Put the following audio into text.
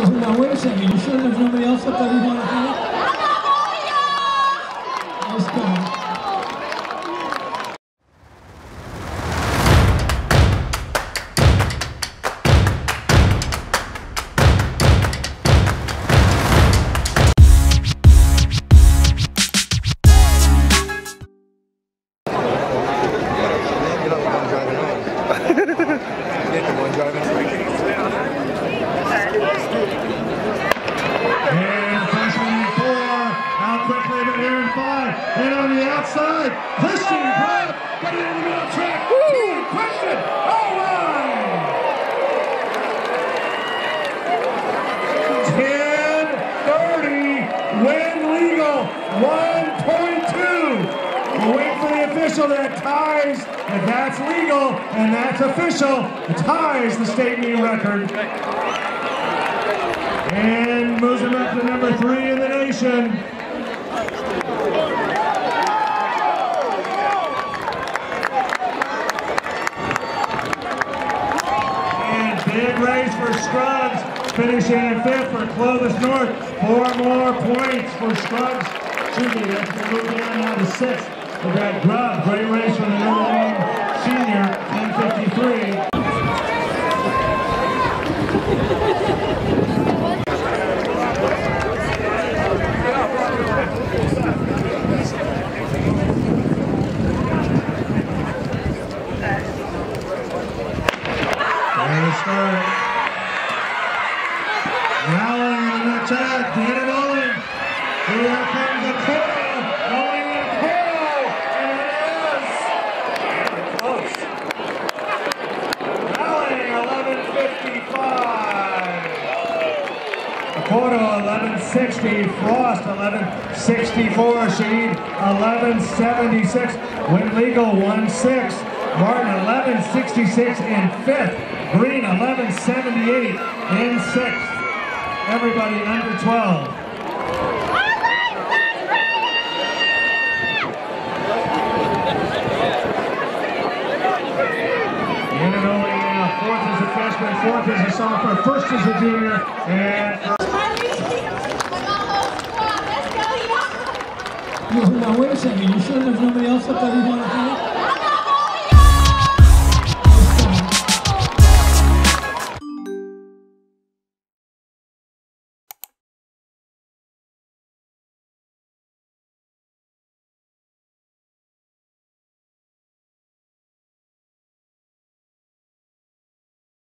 because, now wait a second, you sure there's nobody else up there you want to thank? Nice guy. And on the outside, Christian Bryant got it in the middle track. Woo! Christian, all right! 10:30, when legal, 1.2. Wait for the official that ties, and that's legal, and that's official. It ties the state meet record. And moves him up to number 3 in the nation. Race for Scruggs, finishing in 5th for Clovis North. 4 more points for Scruggs. That's going to move down now to 6th. We've got Grubb, great race for the Notre Dame senior, 10:53. Dan Olin, here comes the curl, Olin with a curl, and it is! Close. Allen, 11:55. Porto, 11:60. Frost, 11:64. Shahid, 11:76. Win legal, 1:6. Martin, 11:66 in 5th. Green, 11:78 in 6th. Everybody under 12. And it only now, 4th is a freshman, 4th is a sophomore, 1st is a junior, and... Now wait a second, you sure there's nobody else up there you want to thank?